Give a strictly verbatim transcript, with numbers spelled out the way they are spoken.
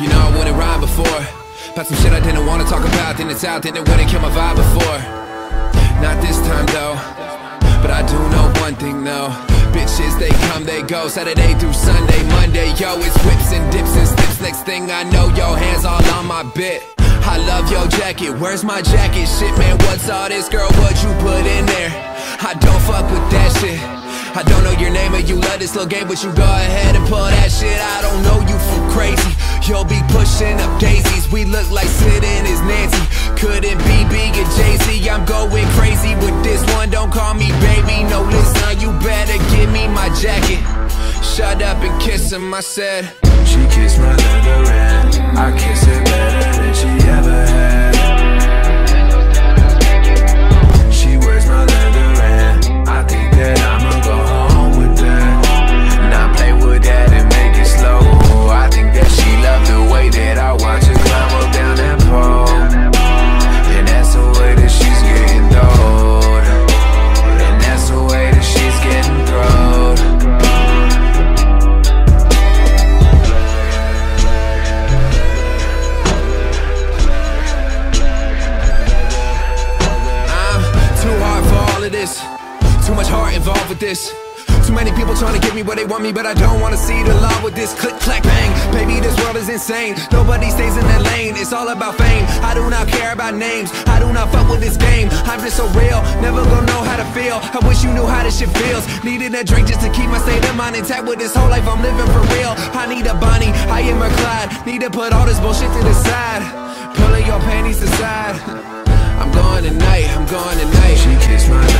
You know I wouldn't rhyme before. About some shit I didn't want to talk about. Then it's out, then it wouldn't kill my vibe before. Not this time though. But I do know one thing though. Bitches, they come, they go. Saturday through Sunday, Monday, yo. It's whips and dips and slips. Next thing I know, yo, hands all on my bit. I love your jacket, where's my jacket? Shit, man, what's all this, girl, what you put in there? I don't fuck with that shit. I don't know your name or you love this little game, but you go ahead and pull that shit. I don't know you from crazy. You'll be pushing up daisies. We look like Sid and his Nancy. Couldn't be big and Jay Z. I'm going crazy with this one. Don't call me baby, no listen. You better give me my jacket. Shut up and kiss him, I said. She kissed my leather and I kissed her better than she ever had. She wears my leather and I think that I'ma go home with that. Not play with that and make it slow. I think that she loved the way that I watch her climb up down that pole. And that's the way that she's getting throwed. And that's the way that she's getting throwed. Too much heart involved with this. Too many people trying to give me what they want me, but I don't want to see the love with this. Click, clack, bang. Baby, this world is insane. Nobody stays in their lane. It's all about fame. I do not care about names. I do not fuck with this game. I'm just so real. Never gonna know how to feel. I wish you knew how this shit feels. Needed a drink just to keep my state of mind intact with this whole life I'm living for real. I need a Bonnie. I am a Clyde. Need to put all this bullshit to the side. Pulling your panties aside. I'm gone tonight. I'm gone tonight. She kissed my